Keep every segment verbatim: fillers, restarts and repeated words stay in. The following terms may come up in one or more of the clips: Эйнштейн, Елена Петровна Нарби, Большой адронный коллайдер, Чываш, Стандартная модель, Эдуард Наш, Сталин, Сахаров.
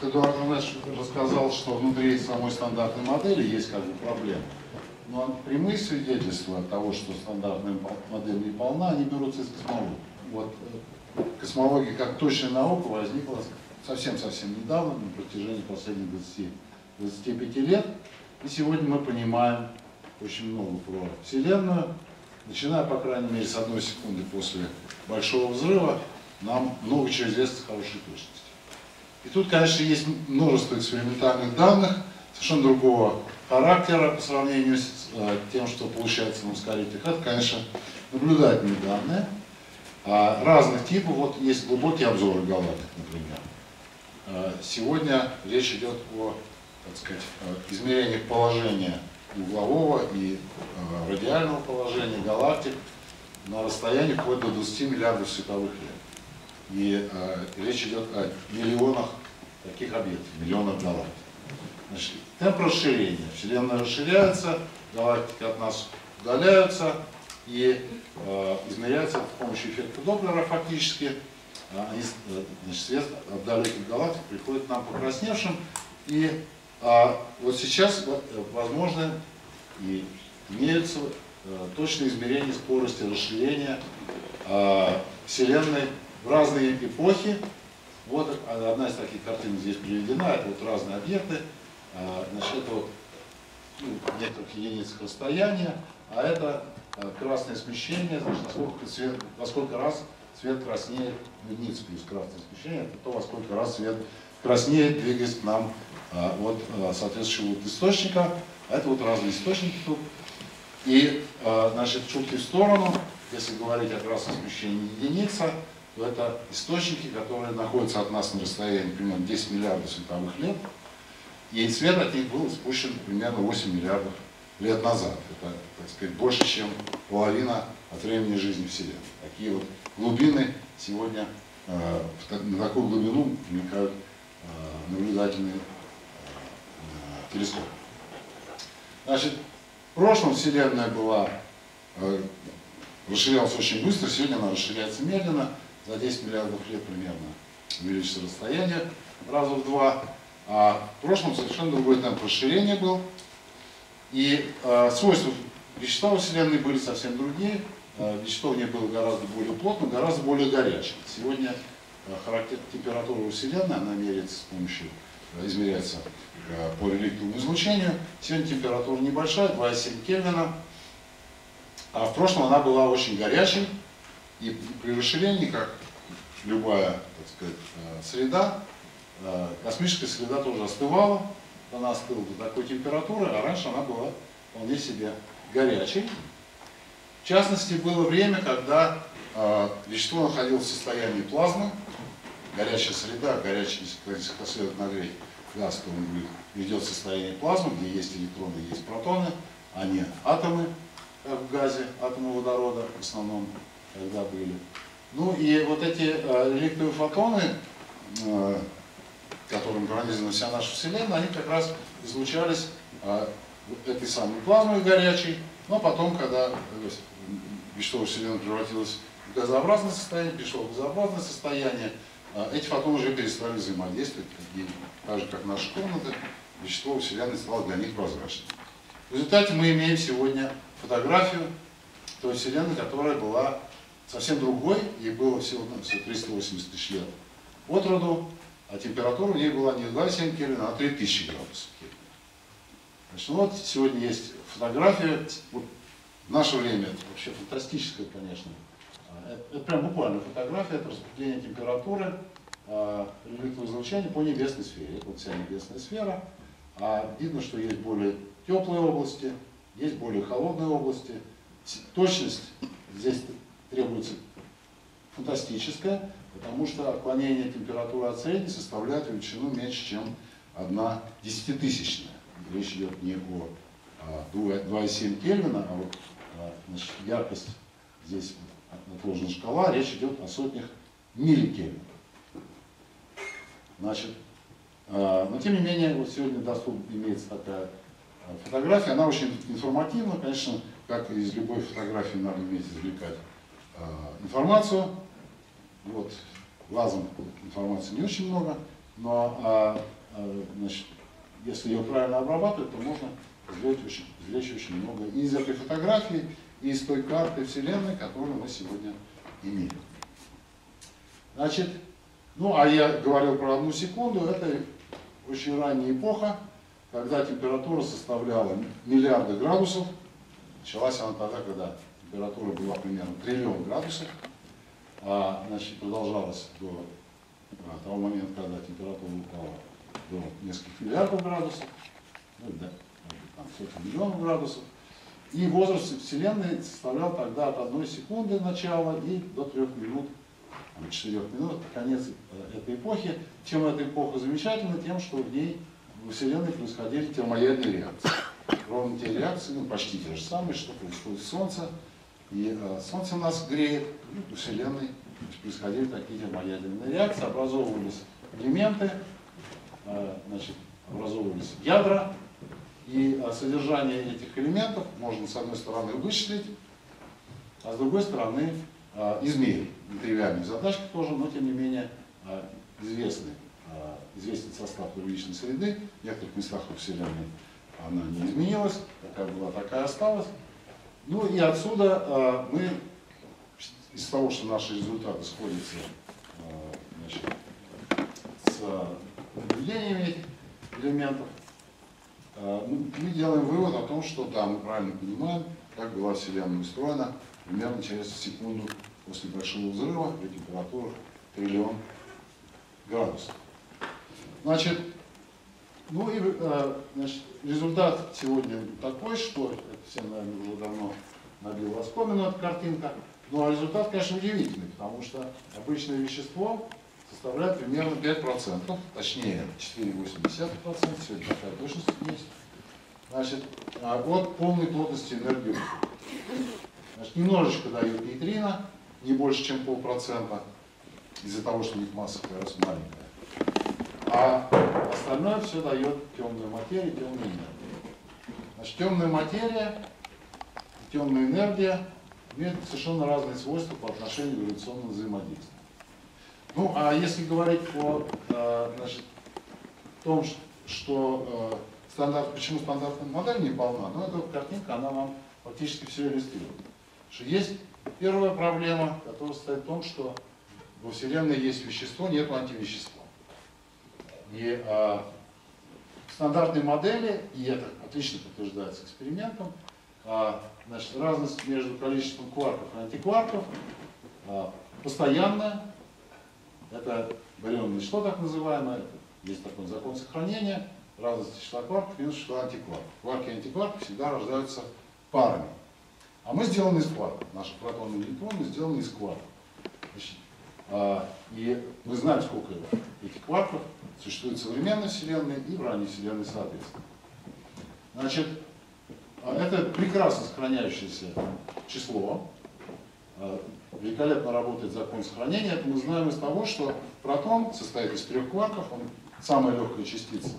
вот Эдуард Наш рассказал, что внутри самой стандартной модели есть как бы проблемы. Но прямые свидетельства того, что стандартная модель не полна, они берутся из космологии. Вот космология как точная наука возникла совсем-совсем недавно, на протяжении последних двадцати пяти лет. И сегодня мы понимаем очень много про Вселенную. Начиная, по крайней мере, с одной секунды после Большого взрыва, нам много чего известно с хорошей точностью. И тут, конечно, есть множество экспериментальных данных, совершенно другого характера по сравнению с тем, что получается на ускорителях. Это, конечно, наблюдательные данные разных типов. Вот есть глубокие обзоры галактик, например. Сегодня речь идет о, так сказать, измерениях положения углового и радиального положения галактик на расстоянии вплоть до двадцати миллиардов световых лет. И э, речь идет о миллионах таких объектов, миллионах галактик. Значит, темп расширения. Вселенная расширяется, галактики от нас удаляются и э, измеряются с помощью эффекта Доплера фактически. Они, значит, свет от далеких галактик приходит к нам покрасневшим. И э, вот сейчас, возможно, и имеются э, точные измерения скорости расширения э, Вселенной в разные эпохи. Вот одна из таких картин здесь приведена, это вот разные объекты, значит, это вот, ну, в некоторых единицах расстояния, а это красное смещение, значит, насколько свет, во сколько раз свет краснеет в единиц плюс красное смещение, это то, во сколько раз свет краснеет, двигаясь к нам от соответствующего источника. А это вот разные источники тут. И, значит, шутки в сторону, если говорить о красном смещении единица, то это источники, которые находятся от нас на расстоянии примерно десяти миллиардов световых лет, и свет от них был спущен примерно восьми миллиардов лет назад. Это, так сказать, больше, чем половина от времени жизни Вселенной. Такие вот глубины сегодня, э, на такую глубину проникают э, наблюдательные э, телескопы. Значит, в прошлом Вселенная была, э, расширялась очень быстро, сегодня она расширяется медленно. За десять миллиардов лет примерно увеличится расстояние раза в два. А в прошлом совершенно другой темп расширения был. И э, свойства вещества во Вселенной были совсем другие. Э, вещество в ней было гораздо более плотно, гораздо более горячее. Сегодня э, характер температуры Вселенной, она меряется с помощью, э, измеряется э, по реликтовому излучению. Сегодня температура небольшая, два и семь Кельвина. А в прошлом она была очень горячей. И при расширении, как любая, так сказать, среда, космическая среда тоже остывала. Она остыла до такой температуры, а раньше она была вполне себе горячей. В частности, было время, когда вещество находилось в состоянии плазмы. Горячая среда, горячий, если последует нагреть газ, то он ведет в состояние плазмы, где есть электроны, есть протоны, а не атомы, как в газе, атомы водорода в основном. Когда были. Ну и вот эти э, реликтовые фотоны, э, которым пронизана вся наша Вселенная, они как раз излучались э, этой самой плазмой горячей, но потом, когда э, вещество Вселенной превратилось в газообразное состояние, пришло в газообразное состояние, э, эти фотоны уже перестали взаимодействовать, и, так же как наши комнаты, вещество Вселенной стало для них прозрачным. В результате мы имеем сегодня фотографию той Вселенной, которая была совсем другой, ей было всего, там, всего триста восемьдесят тысяч лет от роду, а температура у нее была не два и семь Кельвина, а три тысячи градусов. Значит, ну вот сегодня есть фотография, вот, в наше время это вообще фантастическая, конечно. Это, это прям буквально фотография, это распределение температуры, э, реликтового излучения по небесной сфере. Это вот вся небесная сфера. А видно, что есть более теплые области, есть более холодные области. Точность здесь требуется фантастическая, потому что отклонение температуры от средней составляет величину меньше, чем одна десятитысячная. Речь идет не о два и семь Кельвина, а вот, значит, яркость здесь отложена шкала, речь идет о сотнях милликельвинов. Значит, но тем не менее, вот сегодня доступна имеется такая фотография, она очень информативна, конечно, как из любой фотографии надо уметь извлекать информацию. Вот лазом информации не очень много. но а, а, значит, если ее правильно обрабатывать, то можно извлечь очень, извлечь очень много и из этой фотографии, и из той карты Вселенной, которую мы сегодня имеем. Значит, ну а я говорил про одну секунду, это очень ранняя эпоха, когда температура составляла миллиарды градусов. Началась она тогда, когда температура была примерно триллион градусов. А, значит, продолжалась до а, того момента, когда температура упала до нескольких миллиардов градусов, ну, да, там, сотни миллионов градусов. И возраст Вселенной составлял тогда от одной секунды начала и до трех минут, там, четырех минут, конец этой эпохи. Чем эта эпоха замечательна? Тем, что в ней во Вселенной происходили термоядерные реакции. Ровно те реакции, ну, почти те же самые, что происходит в Солнце. И э, Солнце нас греет, у Вселенной происходили такие термоядерные реакции, образовывались элементы, э, значит, образовывались ядра, и э, содержание этих элементов можно с одной стороны вычислить, а с другой стороны э, измерить. Нетривиальные задачки тоже, но тем не менее э, известны, э, известен состав первичной среды, в некоторых местах у Вселенной она не изменилась, такая была, такая осталась. Ну и отсюда э, мы, из того, что наши результаты сходятся э, значит, с наблюдениями этих элементов, э, мы делаем вывод о том, что да, мы правильно понимаем, как была Вселенная устроена примерно через секунду после большого взрыва при температурах триллион градусов. Значит, ну и э, значит, результат сегодня такой, что это всем, наверное, было давно набило оскомину эта картинка. Ну а результат, конечно, удивительный, потому что обычное вещество составляет примерно пять процентов, точнее четыре целых восемь десятых процента, сегодня такая точность есть, значит, от полной плотности энергии. Значит, немножечко дает нейтрино, не больше, чем полпроцента, из-за того, что у них масса как раз маленькая. А остальное все дает темную материю, темную энергию. Значит, темная материя и темная энергия имеют совершенно разные свойства по отношению к гравитационному взаимодействию. Ну, а если говорить о э, значит, том, что э, стандарт, почему стандартная модель не полна, ну, эта картинка, она вам фактически все иллюстрирует. Что есть первая проблема, которая состоит в том, что во Вселенной есть вещество, нет антивещества. И э, стандартные модели, и это отлично подтверждается экспериментом, э, значит, разность между количеством кварков и антикварков э, постоянная. Это барионное число так называемое, это, есть такой закон сохранения, разность числа кварков минус числа антикварков. Кварки и антикварки всегда рождаются парами. А мы сделаны из кварков, наши протоны и электроны сделаны из кварков. Значит, э, и мы знаем, сколько этих кварков существует в современной Вселенной и в ранней Вселенной соответственно. Значит, это прекрасно сохраняющееся число. Великолепно работает закон сохранения. Это мы знаем из того, что протон состоит из трех кварков. Он самая легкая частица,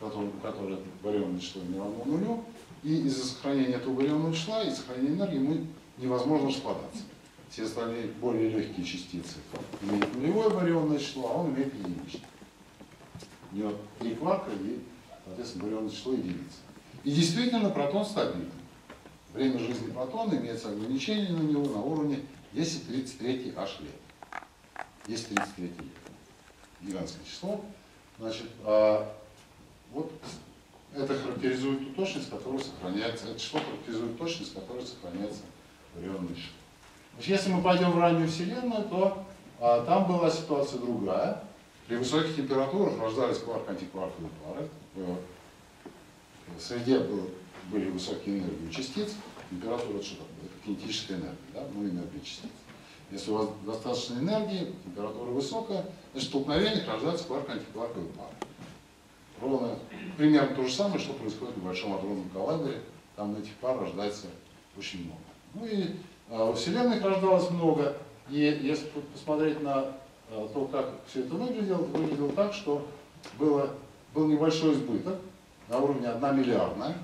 которая, которая барионное число не равно нулю. И из-за сохранения этого барионного числа и сохранения энергии мы невозможно распадаться. Все остальные более легкие частицы имеют нулевое барионное число, а он имеет единичное. У него три кварка и, соответственно, барионное число единицы. И действительно, протон стабилен. Время жизни протона имеется ограничение на него на уровне десять в тридцать третьей аш лет. десять в тридцать третьей лет. Гигантское число. Значит, а, вот это характеризует ту точность, которая сохраняется. Это число характеризует точность, которая сохраняется барионное число. Значит, если мы пойдем в раннюю Вселенную, то а, там была ситуация другая. При высоких температурах рождались кварк-антикварковые пары. В среде были высокие энергии частиц. Температура — это что такое? Это кинетическая энергия, да? Ну, энергия частиц. Если у вас достаточно энергии, температура высокая, значит, в столкновениях рождаются кварк-антикварковые пары. Ровно примерно то же самое, что происходит в Большом адронном коллайдере. Там этих пар рождается очень много. Ну и а, во Вселенной рождалось много. И если посмотреть на то, как все это выглядело, выглядело так, что было, был небольшой избыток на уровне одна миллиардная.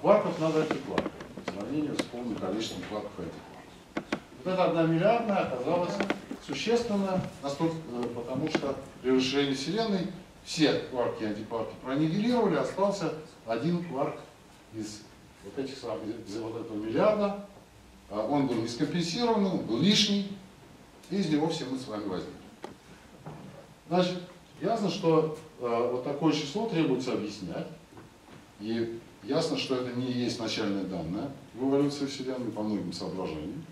Кварков надо антикварков, по сравнению с полным количеством кварков и антикварков. Вот эта одна миллиардная оказалась существенно, настолько, потому что при расширении Вселенной все кварки и антикварки пронивелировали, остался один кварк из вот этих самых, из вот этого миллиарда. Он был нескомпенсированный, он был лишний, и из него все мы с вами возьмем. Значит, ясно, что э, вот такое число требуется объяснять, и ясно, что это не есть начальные данные в эволюции Вселенной по многим соображениям.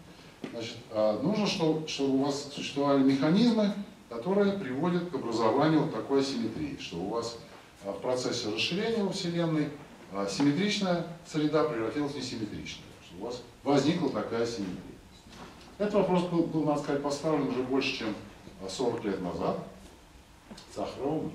Значит, э, нужно, чтобы, чтобы у вас существовали механизмы, которые приводят к образованию вот такой асимметрии, что у вас э, в процессе расширения во Вселенной э, симметричная среда превратилась в несимметричную, что у вас возникла такая асимметрия. Этот вопрос был, был, надо сказать, поставлен уже больше, чем сорок лет назад. Сахаровым,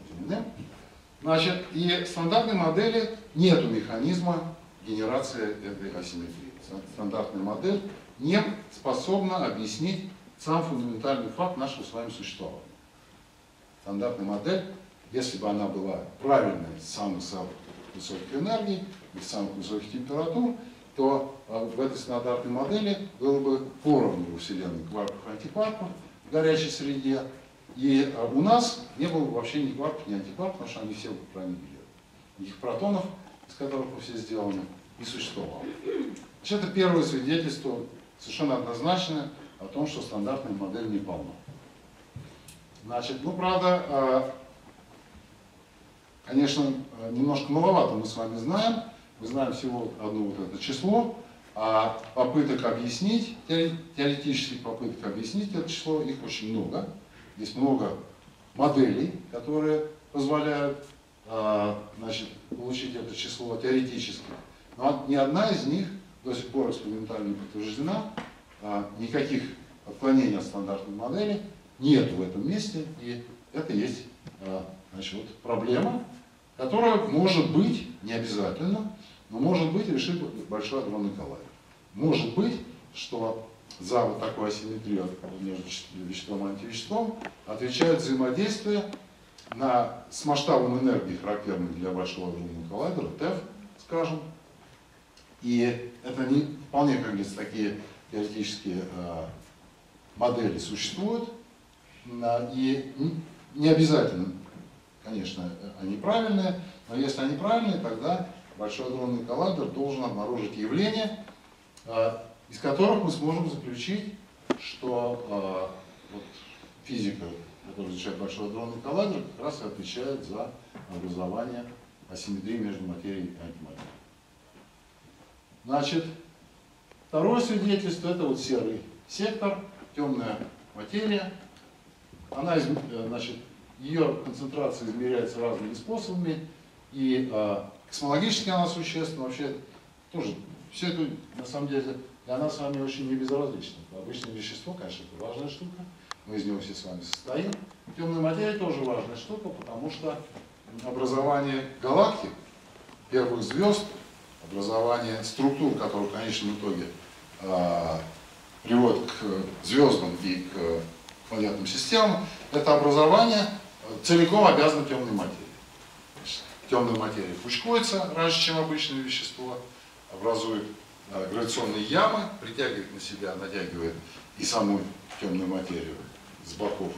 значит, и в стандартной модели нет механизма генерации этой асимметрии. Стандартная модель не способна объяснить сам фундаментальный факт нашего с вами существования. Стандартная модель, если бы она была правильной с самых высоких энергий, с самых высоких температур, то в этой стандартной модели было бы поровну у Вселенной кварков и антикварков в горячей среде. И у нас не было вообще ни кварков, ни антикварков, потому что они все были пронивелированы. Их протонов, из которых мы все сделаны, не существовало. Значит, это первое свидетельство, совершенно однозначное, о том, что стандартная модель не полна. Значит, ну, правда, конечно, немножко маловато мы с вами знаем. Мы знаем всего одно вот это число, а попыток объяснить, теоретических попыток объяснить это число, их очень много. Есть много моделей, которые позволяют значит, получить это число теоретически. Но ни одна из них до сих пор экспериментально подтверждена. Никаких отклонений от стандартной модели нет в этом месте. И это есть значит, проблема, которая может быть, не обязательно, но может быть решит Большой адронный коллайдер. Может быть, что за вот такую асимметрию между веществом и антивеществом отвечают взаимодействия на, с масштабом энергии, характерным для Большого адронного коллайдера, ТЭФ, скажем. И это не вполне, как говорится, такие теоретические э, модели существуют. И не обязательно, конечно, они правильные, но если они правильные, тогда Большой адронный коллайдер должен обнаружить явление, э, из которых мы сможем заключить, что э, вот физика, которая изучает Большой адронный коллайдер, как раз и отвечает за образование асимметрии между материей и антиматерией. Значит, второе свидетельство – это вот серый сектор, темная материя. Она, значит, ее концентрация измеряется разными способами, и э, космологически она существенна, вообще тоже все это на самом деле. И она с вами очень небезразлична. Обычное вещество, конечно, это важная штука. Мы из него все с вами состоим. Темная материя тоже важная штука, потому что образование галактик, первых звезд, образование структур, которые в конечном итоге э, приводят к звездам и к планетным системам, это образование целиком обязано темной материи. Темная материя пучкуется раньше, чем обычное вещество, образует гравитационные ямы, притягивает на себя, натягивает и саму темную материю с боков,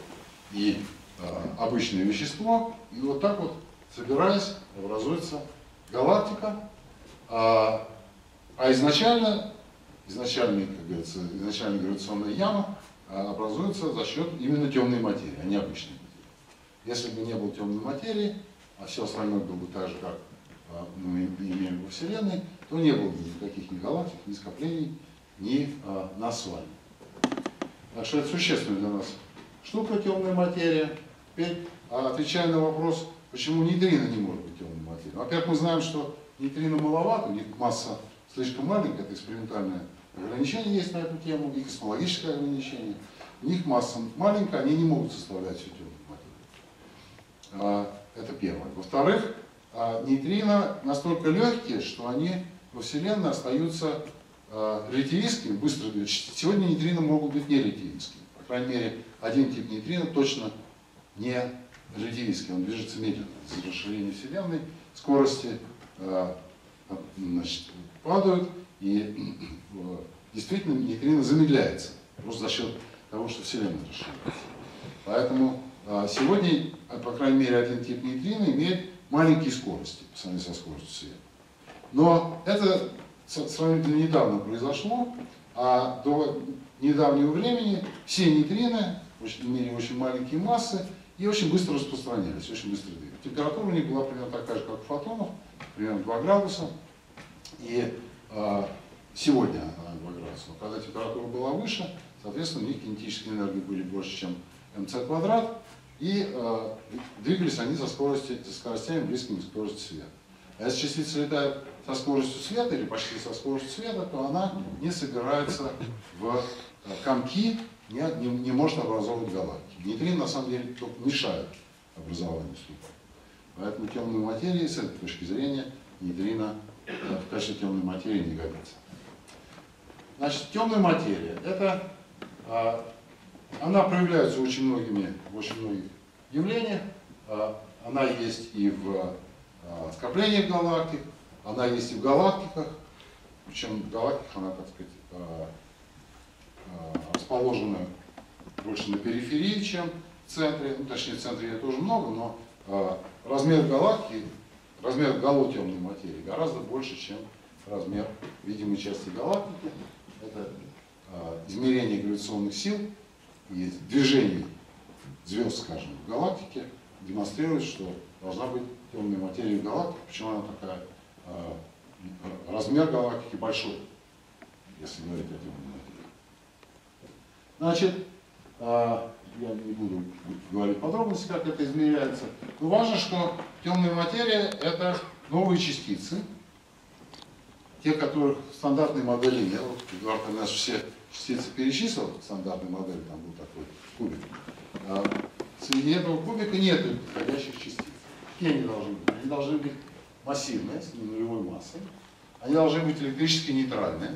и э, обычное вещество. И вот так вот, собираясь, образуется галактика. А, а изначально, изначально, как говорится, изначально гравитационная яма образуется за счет именно темной материи, а не обычной материи. Если бы не было темной материи, а все остальное было бы так же, как мы имеем во Вселенной, то не было бы никаких ни галактик, ни скоплений, ни а, нас с вами. Так что это существенно для нас штука, темная материя. Теперь, отвечая на вопрос, почему нейтрино не может быть темной материей. Во-первых, мы знаем, что нейтрино маловато, у них масса слишком маленькая, это экспериментальное ограничение есть на эту тему, и космологическое ограничение. У них масса маленькая, они не могут составлять всю темную материю. А, это первое. Во-вторых, а нейтрино настолько легкие, что они во Вселенной остаются э, релятивистскими, быстро. Сегодня нейтрино могут быть не релятивистскими. По крайней мере, один тип нейтрино точно не релятивистский. Он движется медленно. Из-за расширения Вселенной скорости э, значит, падают, и э, действительно нейтрино замедляется. Просто за счет того, что Вселенная расширяется. Поэтому сегодня, по крайней мере, один тип нейтрино имеет маленькие скорости по сравнению со скоростью света. Но это сравнительно недавно произошло, а до недавнего времени все нейтрины имели очень маленькие массы и очень быстро распространялись, очень быстро двигались. Температура у них была примерно такая же, как у фотонов, примерно два градуса. И э, сегодня она два градуса. Но когда температура была выше, соответственно, у них кинетические энергии были больше, чем эм цэ квадрат. И э, двигались они со, скорости, со скоростями, близкими к скорости света. А если частица летает со скоростью света или почти со скоростью света, то она не собирается в комки, не, не, не может образовывать галактики. Нейтрин на самом деле только мешает образованию структур. Поэтому темной материи с этой точки зрения нейтрина в качестве темной материи не годится. Значит, темная материя это. Э, Она проявляется очень многими, в очень многих явлениях. Она есть и в скоплениях галактик, она есть и в галактиках. Причем в галактиках она, так сказать, расположена больше на периферии, чем в центре. Ну, точнее, в центре ее тоже много, но размер галактики, размер гало темной материи гораздо больше, чем размер видимой части галактики. Это измерение гравитационных сил. И движение звезд, скажем, в галактике демонстрирует, что должна быть темная материя в галактике. Почему она такая? Э, размер галактики большой, если говорить о темной материи. Значит, э, я не буду говорить подробности, как это измеряется. Но важно, что темная материя — это новые частицы, те, которых в стандартной модели нет. Вот Эдуард Наш все частицы перечислил, стандартной модели, там был такой кубик. А среди этого кубика нет подходящих частиц. Какие они должны быть? Они должны быть массивные, с нулевой массой. Они должны быть электрически нейтральные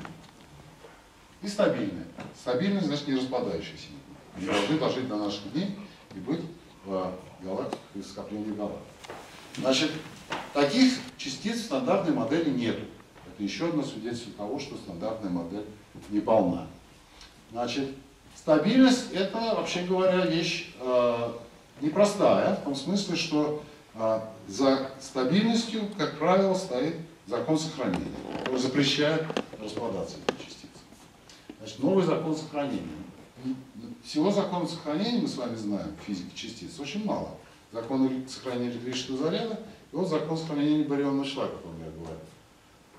и стабильные. Стабильные, значит, не распадающиеся. Они должны дожить до наших дней и быть в галактиках и скоплении галактик. Значит, таких частиц в стандартной модели нет. Это еще одно свидетельство того, что стандартная модель не полна. Значит, стабильность — это, вообще говоря, вещь э, непростая, в том смысле, что э, за стабильностью, как правило, стоит закон сохранения, который запрещает распадаться этих частиц. Значит, новый закон сохранения. Всего закона сохранения, мы с вами знаем, физики частиц, очень мало. Закон сохранения электрического заряда и вот закон сохранения барионного шла, о котором я говорил.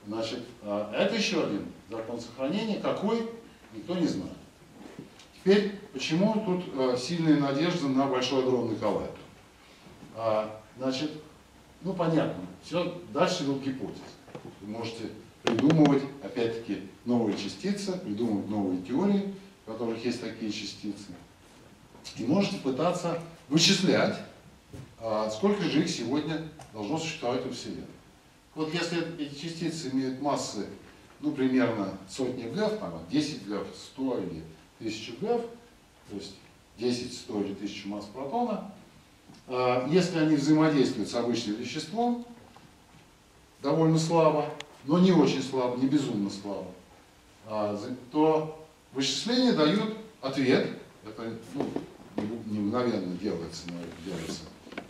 Значит, это еще один закон сохранения, какой, никто не знает. Теперь, почему тут сильные надежды на Большой адронный коллайдер? Значит, ну понятно, все, дальше идут гипотезы. Вы можете придумывать, опять-таки, новые частицы, придумывать новые теории, в которых есть такие частицы. И можете пытаться вычислять, сколько же их сегодня должно существовать во Вселенной. Вот если эти частицы имеют массы, ну, примерно сотни ГЭФ, там, десять ГЭФ, сто или тысяча ГЭФ, то есть десять, сто или тысяча масс протона, если они взаимодействуют с обычным веществом, довольно слабо, но не очень слабо, не безумно слабо, то вычисления дают ответ, это ну, не мгновенно делается, но делается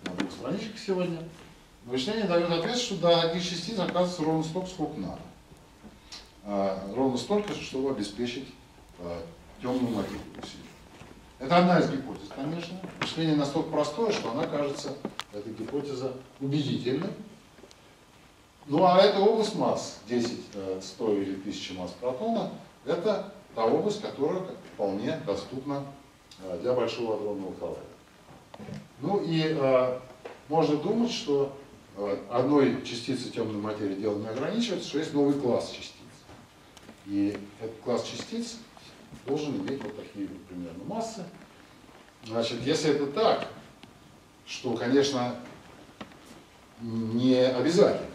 на двух страничках сегодня. Вычисление дает ответ, что до одних частиц оказывается ровно столько, сколько надо. А, ровно столько, чтобы обеспечить а, темную материю. Это одна из гипотез, конечно. Вычисление настолько простое, что она кажется, эта гипотеза, убедительной. Ну а эта область масс, десять, сто или тысяча масс протона, это та область, которая вполне доступна для Большого адронного коллайдера. Ну и можно думать, что одной частицы темной материи дело не ограничивается, что есть новый класс частиц. И этот класс частиц должен иметь вот такие вот примерно массы. Значит, если это так, что, конечно, не обязательно.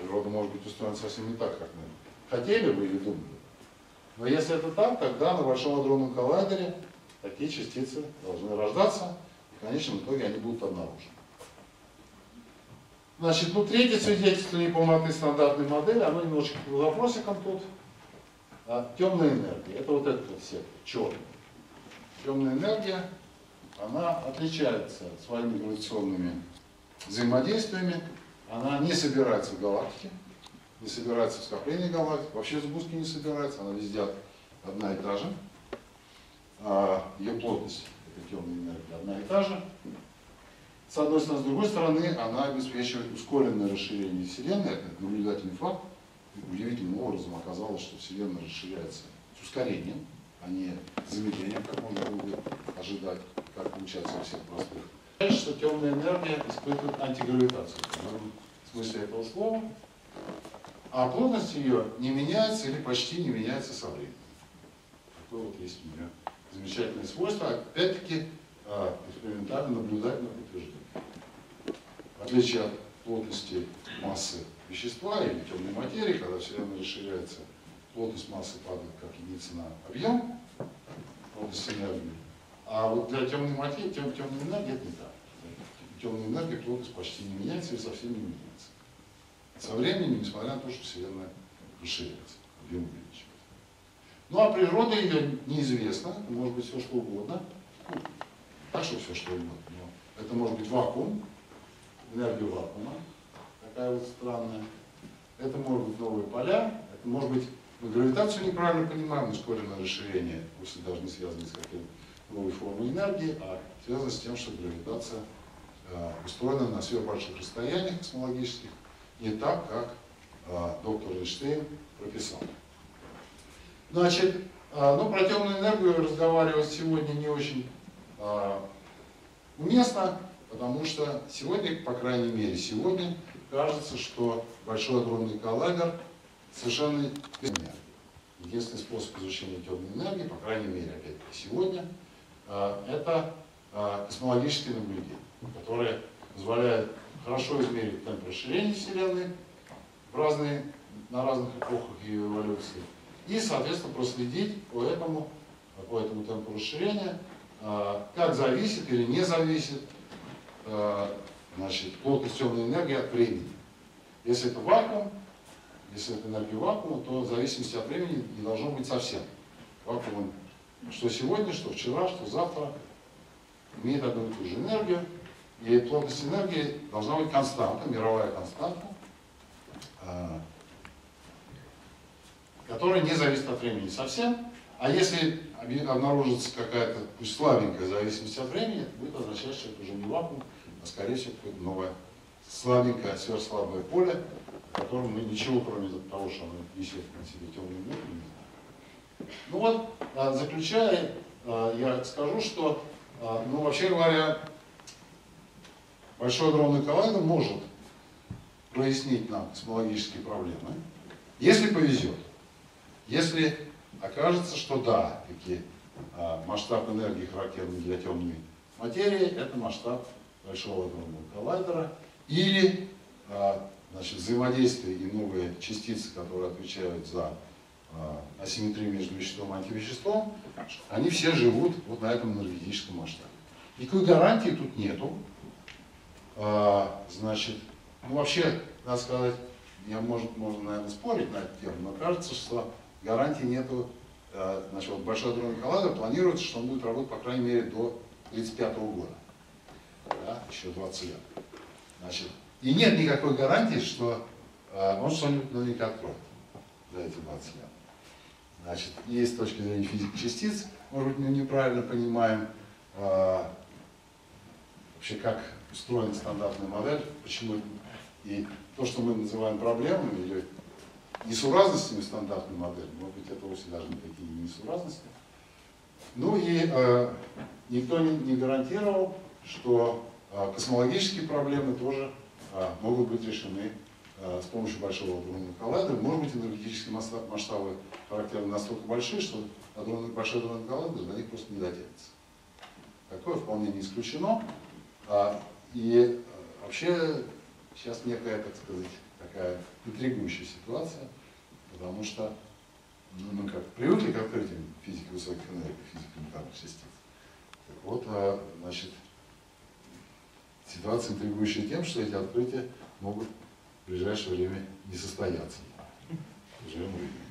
Природа может быть устроена совсем не так, как мы хотели бы или думали. Но если это так, тогда на Большом адронном коллайдере такие частицы должны рождаться, и в конечном итоге они будут обнаружены. Значит, ну, третье свидетельство неполноты стандартной модели, оно немножечко под вопросиком тут. А, темная энергия, это вот этот вот сектор, черный. Темная энергия, она отличается своими гравитационными взаимодействиями, она не собирается в галактике, не собирается в скоплении галактик, вообще в сгустке не собирается, она везде одна и та же. Ее плотность, это темная энергия, одна и та же. С одной стороны, с другой стороны, она обеспечивает ускоренное расширение Вселенной, это наблюдательный факт. Удивительным образом оказалось, что Вселенная расширяется с ускорением, а не замедлением, как можно было ожидать, как получается у всех простых. Значит, что темная энергия испытывает антигравитацию, в смысле этого слова, а плотность ее не меняется или почти не меняется со временем. Такое вот есть у нее замечательное свойство, опять-таки экспериментально, наблюдательно подтверждено. В отличие от плотности массы вещества или темной материи, когда Вселенная расширяется, плотность массы падает как единица на объем, плотность энергии. А вот для темной материи, тем, темной энергии это не так. Для темной энергии плотность почти не меняется или совсем не меняется. Со временем, несмотря на то, что Вселенная расширяется, объем увеличивается. Ну а природа ее неизвестна, может быть все что угодно. Ну, так что все что угодно. Но это может быть вакуум, энергия вакуума, такая вот странная. Это могут быть новые поля, это может быть мы гравитацию неправильно понимаем, ускоренное расширение вовсе даже не связано с какой-то новой формой энергии, а связано с тем, что гравитация э, устроена на сверхбольших расстояниях космологических, не так, как э, доктор Эйнштейн прописал. Значит, э, ну, про темную энергию разговаривать сегодня не очень э, уместно, потому что сегодня, по крайней мере сегодня, кажется, что Большой адронный коллайдер совершенно энергия. Единственный способ изучения темной энергии, по крайней мере, опять-таки сегодня, это космологические наблюдения, которые позволяют хорошо измерить темп расширения Вселенной в разные, на разных эпохах ее эволюции и, соответственно, проследить по этому, по этому темпу расширения, как зависит или не зависит значит, плотность темной энергии от времени. Если это вакуум, Если это энергия вакуума, то в зависимости от времени не должно быть совсем. Вакуум, что сегодня, что вчера, что завтра, имеет одну и ту же энергию. И плотность энергии должна быть константа, мировая константа, которая не зависит от времени совсем. А если обнаружится какая-то, пусть слабенькая зависимость от времени, это будет означать, что это уже не вакуум, а скорее всего какое-то новое слабенькое, сверхслабое поле, в котором мы ничего, кроме того, что оно несет на себе темную энергию, не знаем. Ну вот, заключая, я скажу, что, ну вообще говоря, Большой адронный коллайдер может прояснить нам космологические проблемы, если повезет, если окажется, что да, таки масштаб энергии характерный для темной материи, это масштаб Большого адронного коллайдера, или значит, взаимодействие и новые частицы, которые отвечают за э, асимметрию между веществом и антивеществом, они все живут вот на этом энергетическом масштабе. Никакой гарантии тут нету. Э, значит, ну вообще, надо сказать, я, может, можно, наверное, спорить на эту тему, но кажется, что гарантии нету. Э, значит, вот Большой адронный коллайдер планируется, что он будет работать, по крайней мере, до тридцать пятого года. Да, еще двадцать лет. Значит, и нет никакой гарантии, что э, он что-нибудь наверняка откроет за эти двадцать лет. Значит, и с точки зрения физики частиц, может быть, мы неправильно понимаем, э, вообще как устроена стандартная модель, почему и то, что мы называем проблемами или несуразностями стандартной модели, может быть, это вовсе даже не такие несуразности. Ну и э, никто не, не гарантировал, что э, космологические проблемы тоже могут быть решены с помощью Большого адронного коллайдера. Может быть, энергетические масштабы характерны настолько большие, что Большой адронный коллайдер до них просто не дотянется. Такое вполне не исключено. И вообще сейчас некая, так сказать, такая интригующая ситуация, потому что мы как привыкли к открытиям физики высоких энергий, физики элементарных частиц. Так вот, значит, ситуация интригующая тем, что эти открытия могут в ближайшее время не состояться. Живем увидим.